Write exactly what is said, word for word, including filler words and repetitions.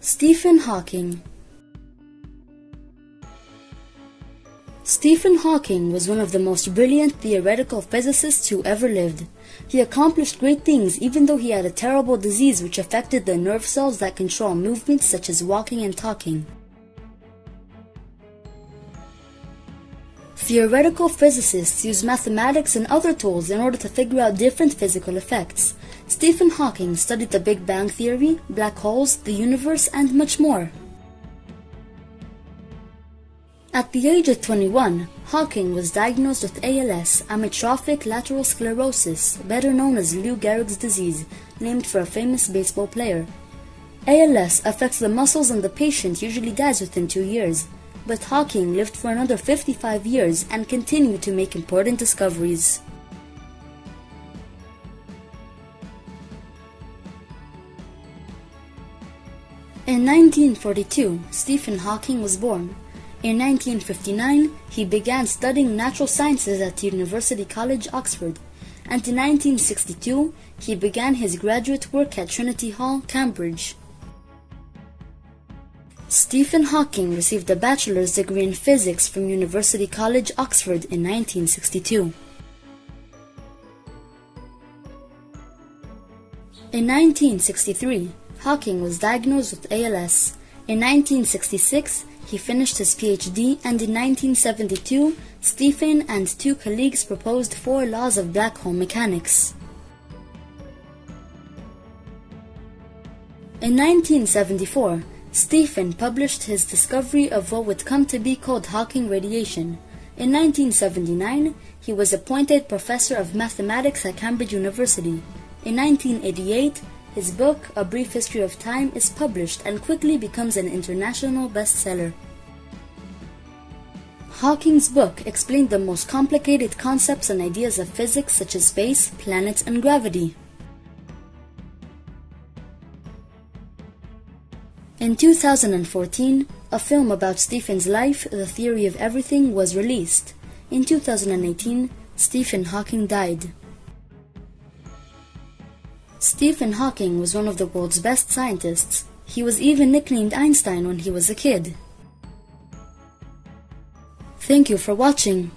Stephen Hawking. Stephen Hawking was one of the most brilliant theoretical physicists who ever lived. He accomplished great things even though he had a terrible disease which affected the nerve cells that control movements such as walking and talking. Theoretical physicists use mathematics and other tools in order to figure out different physical effects. Stephen Hawking studied the Big Bang Theory, black holes, the universe, and much more. At the age of twenty-one, Hawking was diagnosed with A L S, amyotrophic lateral sclerosis, better known as Lou Gehrig's disease, named for a famous baseball player. A L S affects the muscles and the patient usually dies within two years. But Hawking lived for another fifty-five years and continued to make important discoveries. In nineteen forty-two, Stephen Hawking was born. In nineteen fifty-nine, he began studying natural sciences at University College Oxford, and in nineteen sixty-two, he began his graduate work at Trinity Hall, Cambridge. Stephen Hawking received a bachelor's degree in physics from University College Oxford in nineteen sixty-two. In nineteen sixty-three, Hawking was diagnosed with A L S. In nineteen sixty-six, he finished his PhD, and in nineteen seventy-two, Stephen and two colleagues proposed four laws of black hole mechanics. In nineteen seventy-four, Stephen published his discovery of what would come to be called Hawking radiation. In nineteen seventy-nine, he was appointed professor of mathematics at Cambridge University. In nineteen eighty-eight, his book, A Brief History of Time, is published and quickly becomes an international bestseller. Hawking's book explained the most complicated concepts and ideas of physics such as space, planets, and gravity. In two thousand fourteen, a film about Stephen's life, The Theory of Everything, was released. In two thousand eighteen, Stephen Hawking died. Stephen Hawking was one of the world's best scientists. He was even nicknamed Einstein when he was a kid. Thank you for watching.